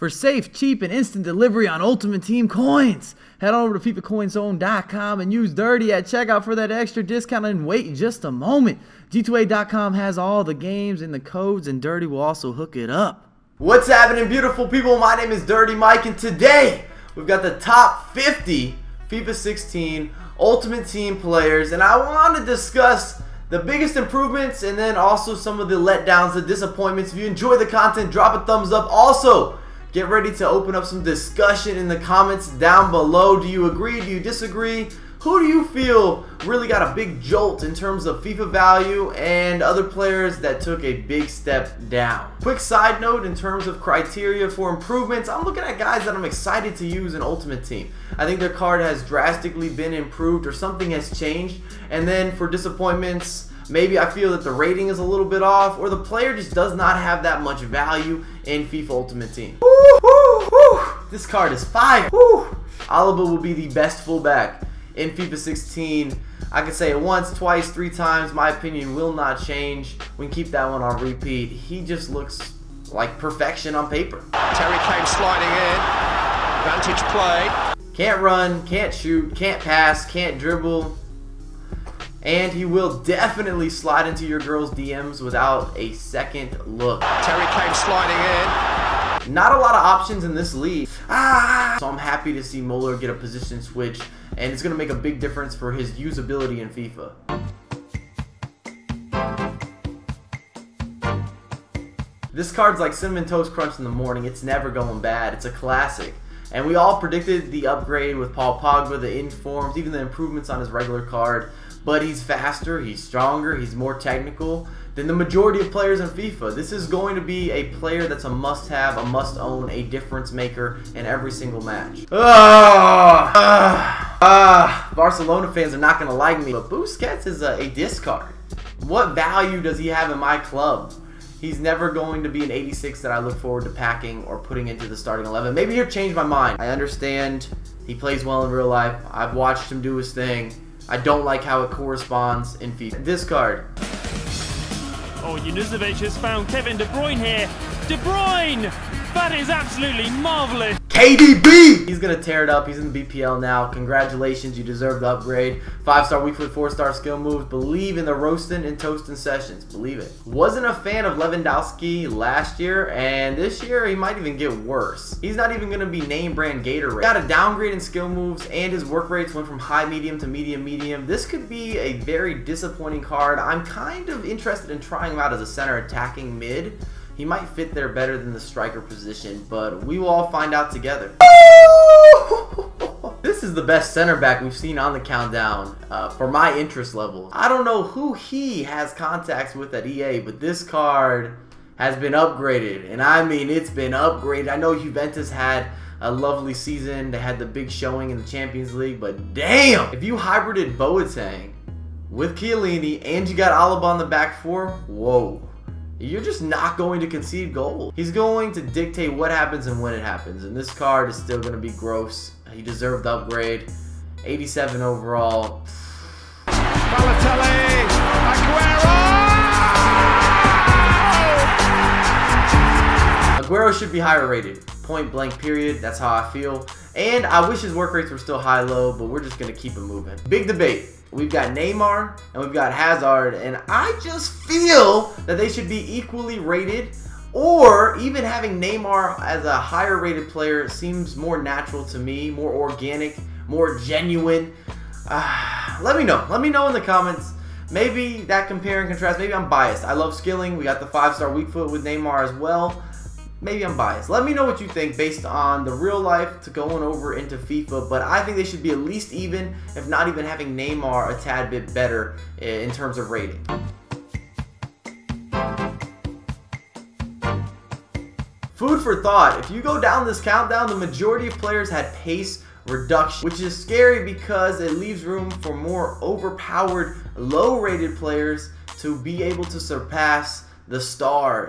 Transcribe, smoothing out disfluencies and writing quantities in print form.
For safe, cheap, and instant delivery on Ultimate Team coins, head on over to FIFACoinZone.com and use Dirty at checkout for that extra discount. And wait just a moment. G2A.com has all the games and the codes, and Dirty will also hook it up. What's happening, beautiful people? My name is Dirty Mike, and today we've got the top 50 FIFA 16 Ultimate Team players, and I want to discuss the biggest improvements and then also some of the letdowns, the disappointments. If you enjoy the content, drop a thumbs up. Also, get ready to open up some discussion in the comments down below. Do you agree? Do you disagree? Who do you feel really got a big jolt in terms of FIFA value, and other players that took a big step down? Quick side note in terms of criteria for improvements, I'm looking at guys that I'm excited to use in Ultimate Team. I think their card has drastically been improved or something has changed. And then for disappointments, maybe I feel that the rating is a little bit off, or the player just does not have that much value in FIFA Ultimate Team. Woo, woo, woo. This card is fire. Woo. Alaba will be the best fullback in FIFA 16. I can say it once, twice, three times. My opinion will not change. We can keep that one on repeat. He just looks like perfection on paper. Terry Kane sliding in. Vantage play. Can't run, can't shoot, can't pass, can't dribble. And he will definitely slide into your girl's DMs without a second look. Terry Kane sliding in. Not a lot of options in this league. So I'm happy to see Moeller get a position switch, and it's going to make a big difference for his usability in FIFA. This card's like Cinnamon Toast Crunch in the morning. It's never going bad. It's a classic. And we all predicted the upgrade with Paul Pogba, the informs, even the improvements on his regular card. But he's faster, he's stronger, he's more technical than the majority of players in FIFA. This is going to be a player that's a must-have, a must-own, a difference maker in every single match. Barcelona fans are not going to like me, but Busquets is a discard. What value does he have in my club? He's never going to be an 86 that I look forward to packing or putting into the starting 11. Maybe he'll change my mind. I understand he plays well in real life. I've watched him do his thing. I don't like how it corresponds in FIFA. Discard. Oh, Yunuzovic has found Kevin De Bruyne here. De Bruyne! That is absolutely marvelous. KDB! He's going to tear it up. He's in the BPL now. Congratulations, you deserve the upgrade. 5-star weekly, 4-star skill moves. Believe in the roasting and toasting sessions. Believe it. Wasn't a fan of Lewandowski last year, and this year he might even get worse. He's not even going to be name brand Gatorade. Got a downgrade in skill moves, and his work rates went from high medium to medium medium. This could be a very disappointing card. I'm kind of interested in trying him out as a center attacking mid. He might fit there better than the striker position, but we will all find out together. This is the best center back we've seen on the countdown for my interest level. I don't know who he has contacts with at EA, but this card has been upgraded. And I mean, it's been upgraded. I know Juventus had a lovely season. They had the big showing in the Champions League, but damn! If you hybrided Boateng with Chiellini and you got Alaba on the back four, whoa. You're just not going to concede goals. He's going to dictate what happens and when it happens. And this card is still going to be gross. He deserved the upgrade. 87 overall. Balotelli! Aguero! Aguero should be higher rated. Point blank period. That's how I feel. And I wish his work rates were still high-low, but we're just going to keep it moving. Big debate. We've got Neymar and we've got Hazard, and I just feel that they should be equally rated, or even having Neymar as a higher rated player seems more natural to me, more organic, more genuine. Let me know in the comments. Maybe that compare and contrast, maybe I'm biased. I love skilling. We got the 5-star weak foot with Neymar as well. Maybe I'm biased. Let me know what you think based on the real life to going over into FIFA, but I think they should be at least even, if not even having Neymar a tad bit better in terms of rating. Food for thought. If you go down this countdown, the majority of players had pace reduction, which is scary because it leaves room for more overpowered, low-rated players to be able to surpass the stars.